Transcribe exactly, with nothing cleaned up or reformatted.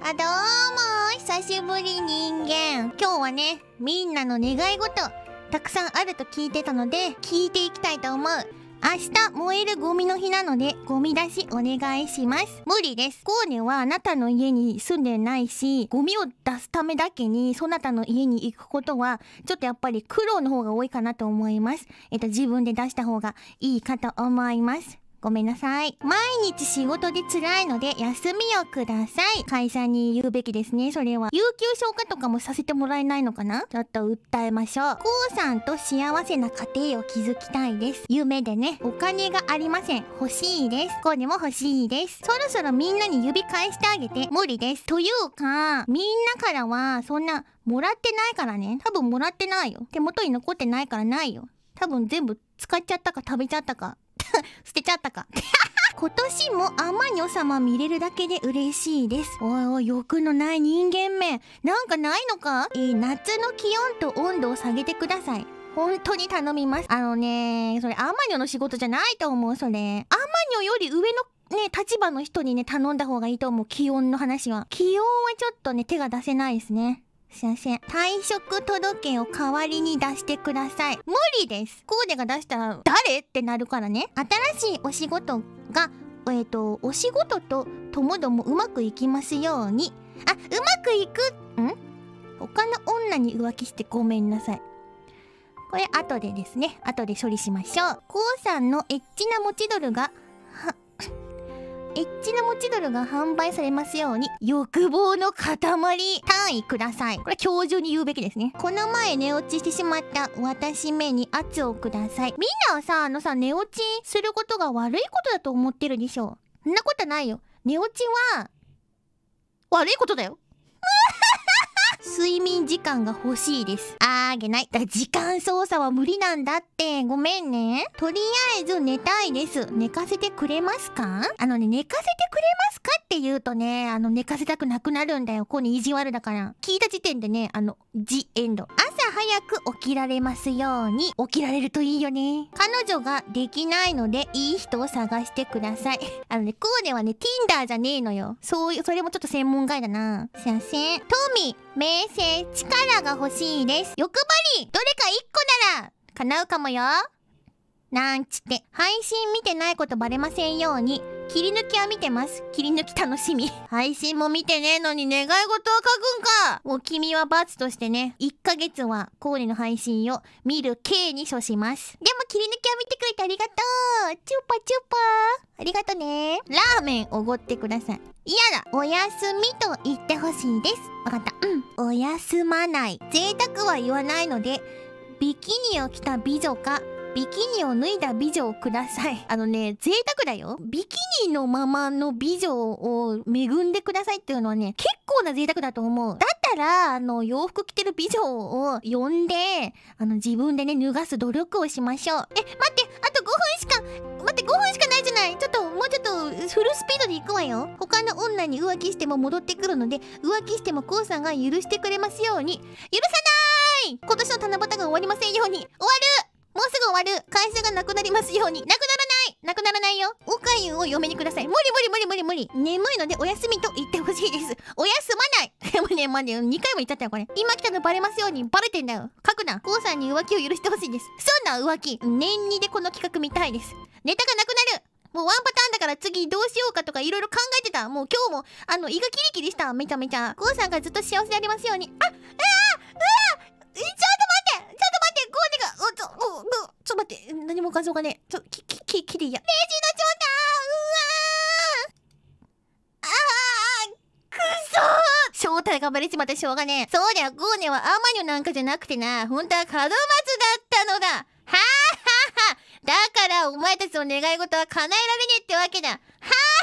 あ、どうもー、久しぶり人間。今日はね、みんなの願い事たくさんあると聞いてたので、聞いていきたいと思う。明日燃えるゴミの日なので、ゴミ出しお願いします。無理です。コーネはあなたの家に住んでないし、ゴミを出すためだけにそなたの家に行くことはちょっとやっぱり苦労の方が多いかなと思います。えっと自分で出した方がいいかと思います。ごめんなさい。毎日仕事で辛いので休みをください。会社に言うべきですね、それは。有給消化とかもさせてもらえないのかな。ちょっと訴えましょう。こうさんと幸せな家庭を築きたいです。夢でね、お金がありません。欲しいです。これも欲しいです。そろそろみんなに指返してあげて。無理です。というか、みんなからはそんなもらってないからね。多分もらってないよ。手元に残ってないからないよ。多分全部使っちゃったか、食べちゃったか捨てちゃったか今年も天女様見れるだけで嬉しいです。おいおい、欲のない人間め、なんかないのか。えー、夏の気温と温度を下げてください。本当に頼みます。あのね、それ天女の仕事じゃないと思う。それ天女より上のね、立場の人にね頼んだ方がいいと思う。気温の話は、気温はちょっとね手が出せないですね。すいません。退職届を代わりに出してください。無理です。コーデが出したら誰ってなるからね。新しいお仕事が、えっと、お仕事とともどもうまくいきますように。あ、うまくいくん？他の女に浮気してごめんなさい。これ後でですね。後で処理しましょう。コウさんのエッチな持ちドルが、は、エッチな持ちドルが販売されますように。欲望の塊、単位ください。これ今日中に言うべきですね。この前寝落ちしてしまった私めに圧をください。みんなはさ、あのさ、寝落ちすることが悪いことだと思ってるでしょ。そんなことないよ。寝落ちは悪いことだよ睡眠時間が欲しいです。あーげない。だから時間操作は無理なんだって。ごめんね。とりあえず寝たいです。寝かせてくれますか？あのね、寝かせてくれますかって言うとね、あの、寝かせたくなくなるんだよ。こうね、意地悪だから。聞いた時点でね、あの、ジ・エンド。朝早く起きられますように。起きられるといいよね。彼女ができないので、いい人を探してください。あのね、コーデはね、Tinder じゃねえのよ。そういう、それもちょっと専門外だな。すいません。トミー、名声、力が欲しいです。欲張り、どれか一個なら叶うかもよ。なんちって。配信見てないことバレませんように。切り抜きは見てます。切り抜き楽しみ。配信も見てねえのに願い事を書くんか。もう君は罰としてね、いっかげつはコーデの配信を見る刑に処します。でも切り抜きは見てくれてありがとう。チュッパチュッパー。ありがとね。ラーメンおごってください。嫌だ。おやすみと言ってほしいです。わかった。うん。おやすまない。贅沢は言わないので、ビキニを着た美女か、ビキニを脱いだ美女をください。あのね、贅沢だよ。ビキニのままの美女を恵んでくださいっていうのはね、結構な贅沢だと思う。だったら、あの、洋服着てる美女を呼んで、あの、自分でね、脱がす努力をしましょう。え、待って、あとごふんしか、待って、ごふんしかないじゃない。ちょっと、もうちょっと、フルスピードで行くわよ。他の女に浮気しても戻ってくるので、浮気してもコウさんが許してくれますように。許さない！今年の七夕が終わりませんように。終わる！もうすぐ終わる。会社がなくなりますように。なくならない。なくならないよ。おかゆを嫁にください。無理無理無理無理無理。眠いのでおやすみと言ってほしいです。おやすまない。でもね、まあね、にかいも言っちゃったよ、これ。今来たのバレますように。バレてんだよ。書くな。コウさんに浮気を許してほしいです。そんな浮気。年にでこの企画見たいです。ネタがなくなる。もうワンパターンだから次どうしようかとかいろいろ考えてた。もう今日も、あの、胃がキリキリした。めちゃめちゃ。コウさんがずっと幸せでありますように。あ、うわあ、うわあ、ちょっと待って。ちょっと待って。コーデが。ちょ、もう、もう、ちょっと待って、何も画像がね、ちょ、き、き、き、きりや。レジのちょうだー、うわー、ああ、くそー、正体がバレちまってしょうがねえ。そうだよ、ゴーネはアマニョなんかじゃなくてな、本当は門松だったのだ。はあはあはあ、だからお前たちの願い事は叶えられねえってわけだ。はあ